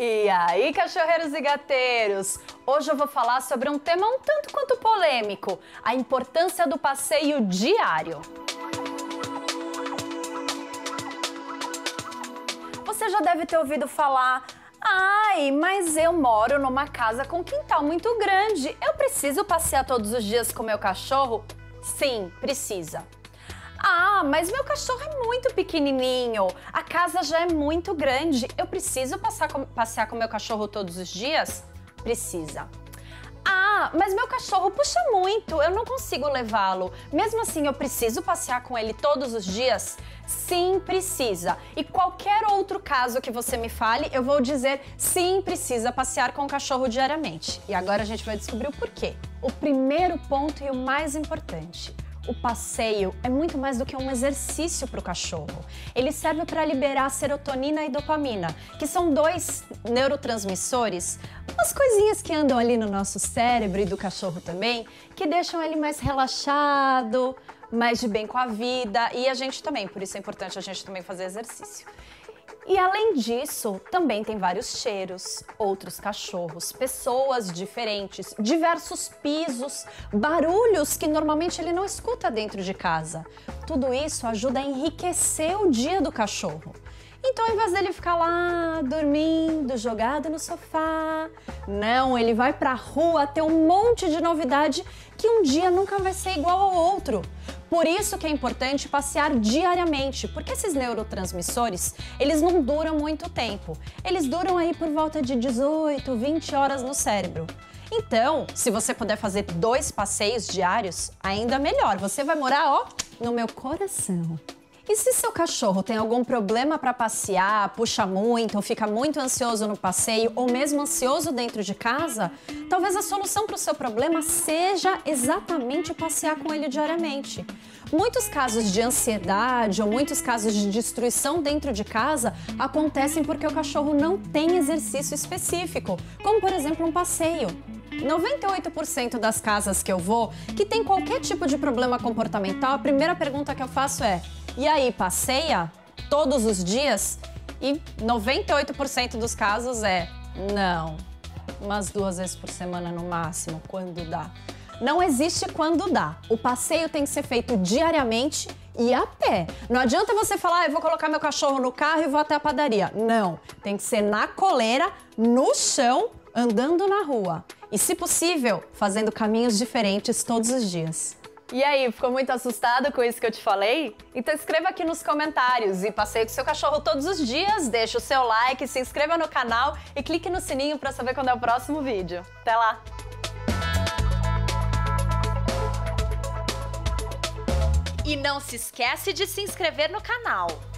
E aí, cachorreiros e gateiros? Hoje eu vou falar sobre um tema um tanto quanto polêmico, a importância do passeio diário. Você já deve ter ouvido falar: ai, mas eu moro numa casa com quintal muito grande, eu preciso passear todos os dias com meu cachorro? Sim, precisa. Ah, mas meu cachorro é muito pequenininho, a casa já é muito grande, eu preciso passear com meu cachorro todos os dias? Precisa. Ah, mas meu cachorro puxa muito, eu não consigo levá-lo, mesmo assim eu preciso passear com ele todos os dias? Sim, precisa. E qualquer outro caso que você me fale, eu vou dizer sim, precisa passear com o cachorro diariamente. E agora a gente vai descobrir o porquê. O primeiro ponto e o mais importante: o passeio é muito mais do que um exercício para o cachorro. Ele serve para liberar serotonina e dopamina, que são dois neurotransmissores, umas coisinhas que andam ali no nosso cérebro e do cachorro também, que deixam ele mais relaxado, mais de bem com a vida, e a gente também, por isso é importante a gente também fazer exercício. E além disso, também tem vários cheiros, outros cachorros, pessoas diferentes, diversos pisos, barulhos que normalmente ele não escuta dentro de casa. Tudo isso ajuda a enriquecer o dia do cachorro. Então, ao invés dele ficar lá dormindo, jogado no sofá, não, ele vai pra rua ter um monte de novidade que um dia nunca vai ser igual ao outro. Por isso que é importante passear diariamente, porque esses neurotransmissores, eles não duram muito tempo. Eles duram aí por volta de 18, 20 horas no cérebro. Então, se você puder fazer 2 passeios diários, ainda melhor. Você vai morar, ó, no meu coração. E se seu cachorro tem algum problema para passear, puxa muito, ou fica muito ansioso no passeio, ou mesmo ansioso dentro de casa, talvez a solução para o seu problema seja exatamente passear com ele diariamente. Muitos casos de ansiedade ou muitos casos de destruição dentro de casa acontecem porque o cachorro não tem exercício específico, como por exemplo um passeio. 98% das casas que eu vou, que tem qualquer tipo de problema comportamental, a primeira pergunta que eu faço é: e aí, passeia todos os dias? E 98% dos casos é: não, umas 2 vezes por semana no máximo, quando dá. Não existe quando dá. O passeio tem que ser feito diariamente e a pé. Não adianta você falar: ah, eu vou colocar meu cachorro no carro e vou até a padaria. Não, tem que ser na coleira, no chão, andando na rua. E, se possível, fazendo caminhos diferentes todos os dias. E aí, ficou muito assustado com isso que eu te falei? Então escreva aqui nos comentários e passeie com seu cachorro todos os dias, deixa o seu like, se inscreva no canal e clique no sininho para saber quando é o próximo vídeo. Até lá! E não se esquece de se inscrever no canal.